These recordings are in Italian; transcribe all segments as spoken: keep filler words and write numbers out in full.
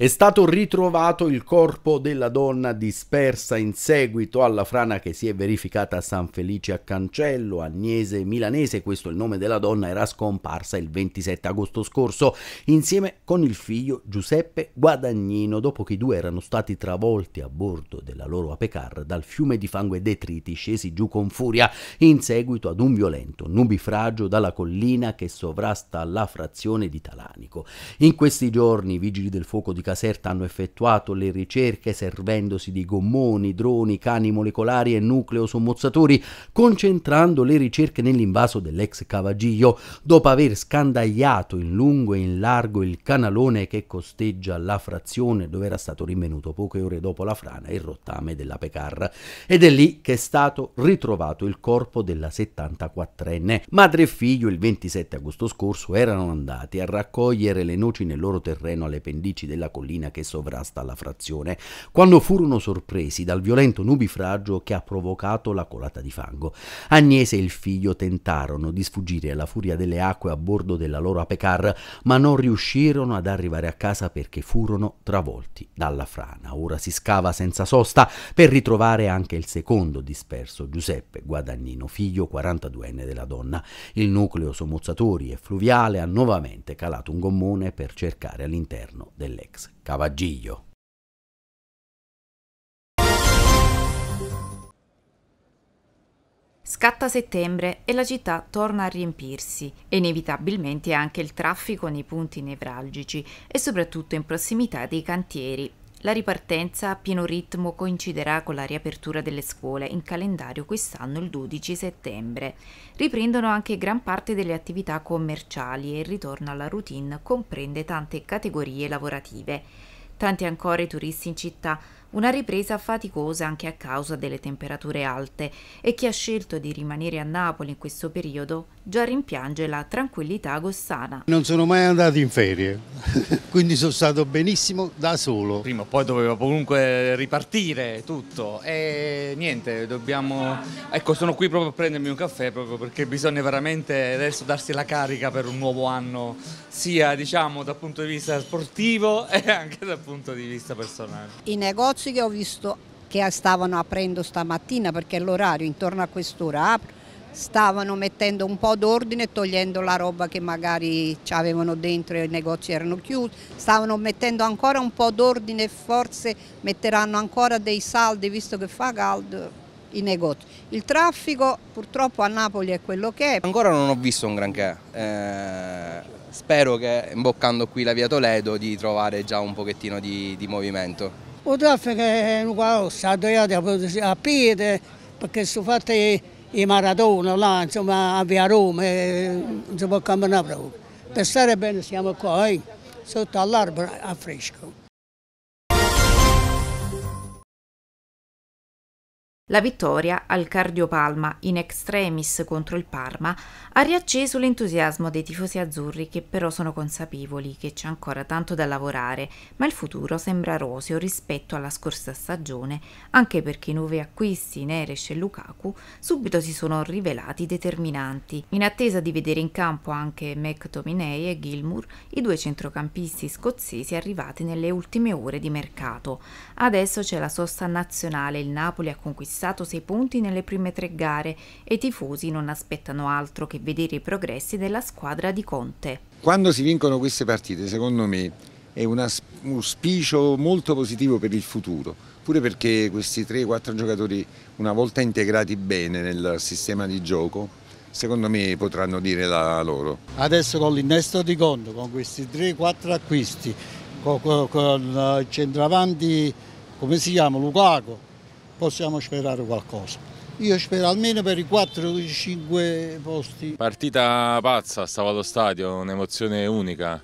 È stato ritrovato il corpo della donna dispersa in seguito alla frana che si è verificata a San Felice a Cancello. Agnese Milanese, questo è il nome della donna, era scomparsa il ventisette agosto scorso insieme con il figlio Giuseppe Guadagnino, dopo che i due erano stati travolti a bordo della loro Apecar dal fiume di fango e detriti scesi giù con furia in seguito ad un violento nubifragio dalla collina che sovrasta la frazione di Talanico. In questi giorni i vigili del fuoco di Caserta hanno effettuato le ricerche servendosi di gommoni, droni, cani molecolari e nucleosommozzatori, concentrando le ricerche nell'invaso dell'ex Cavagiglio, dopo aver scandagliato in lungo e in largo il canalone che costeggia la frazione dove era stato rinvenuto poche ore dopo la frana il rottame dell'Apecar. Ed è lì che è stato ritrovato il corpo della settantaquattrenne. Madre e figlio il ventisette agosto scorso erano andati a raccogliere le noci nel loro terreno alle pendici della collina che sovrasta la frazione, quando furono sorpresi dal violento nubifragio che ha provocato la colata di fango. Agnese e il figlio tentarono di sfuggire alla furia delle acque a bordo della loro Apecar, ma non riuscirono ad arrivare a casa perché furono travolti dalla frana. Ora si scava senza sosta per ritrovare anche il secondo disperso, Giuseppe Guadagnino, figlio quarantaduenne della donna. Il nucleo sommozzatori e fluviale ha nuovamente calato un gommone per cercare all'interno dell'ex Cavagiglio. Scatta settembre e la città torna a riempirsi, e inevitabilmente anche il traffico nei punti nevralgici e soprattutto in prossimità dei cantieri. La ripartenza a pieno ritmo coinciderà con la riapertura delle scuole, in calendario quest'anno il dodici settembre. Riprendono anche gran parte delle attività commerciali e il ritorno alla routine comprende tante categorie lavorative. Tanti ancora i turisti in città, una ripresa faticosa anche a causa delle temperature alte, e chi ha scelto di rimanere a Napoli in questo periodo già rimpiange la tranquillità agostana. Non sono mai andato in ferie, quindi sono stato benissimo da solo. Prima o poi doveva comunque ripartire tutto e niente, dobbiamo... Ecco, sono qui proprio a prendermi un caffè, proprio perché bisogna veramente adesso darsi la carica per un nuovo anno, sia diciamo dal punto di vista sportivo e anche dal punto di vista personale. I negozi che ho visto che stavano aprendo stamattina, perché l'orario intorno a quest'ora apre, stavano mettendo un po' d'ordine, togliendo la roba che magari avevano dentro e i negozi erano chiusi, stavano mettendo ancora un po' d'ordine e forse metteranno ancora dei saldi visto che fa caldo. I negozi. Il traffico purtroppo a Napoli è quello che è. Ancora non ho visto un granché, eh, spero che imboccando qui la via Toledo di trovare già un pochettino di, di movimento. Il traffico è uguale, si è a piedi perché sono fatti i maratona là, insomma, a via Roma, non si può camminare proprio. Per stare bene siamo qua, eh, sotto all'albero a fresco. La vittoria al Cardiopalma in extremis contro il Parma ha riacceso l'entusiasmo dei tifosi azzurri, che però sono consapevoli che c'è ancora tanto da lavorare, ma il futuro sembra roseo rispetto alla scorsa stagione, anche perché i nuovi acquisti Neres e Lukaku subito si sono rivelati determinanti. In attesa di vedere in campo anche McTominay e Gilmour, i due centrocampisti scozzesi arrivati nelle ultime ore di mercato. Adesso c'è la sosta nazionale, il Napoli ha conquistato sei punti nelle prime tre gare e i tifosi non aspettano altro che vedere i progressi della squadra di Conte. Quando si vincono queste partite, secondo me, è un auspicio molto positivo per il futuro, pure perché questi tre quattro giocatori, una volta integrati bene nel sistema di gioco, secondo me potranno dire la loro. Adesso con l'innesto di Conte, con questi tre quattro acquisti, con il centravanti, come si chiama, Lukaku, possiamo sperare qualcosa. Io spero almeno per i quattro o cinque posti. Partita pazza, stavo allo stadio, un'emozione unica.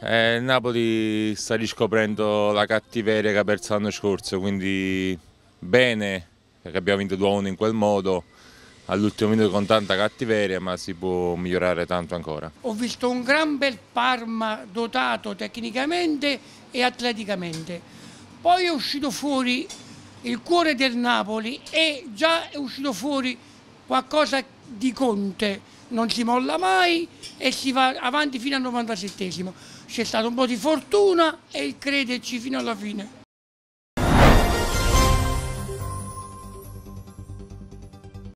Eh, il Napoli sta riscoprendo la cattiveria che ha perso l'anno scorso, quindi bene che abbiamo vinto due a uno in quel modo, all'ultimo minuto con tanta cattiveria, ma si può migliorare tanto ancora. Ho visto un gran bel Parma dotato tecnicamente e atleticamente. Poi è uscito fuori il cuore del Napoli e già è uscito fuori qualcosa di Conte, non si molla mai e si va avanti fino al novantasettesimo. C'è stato un po' di fortuna e crederci fino alla fine.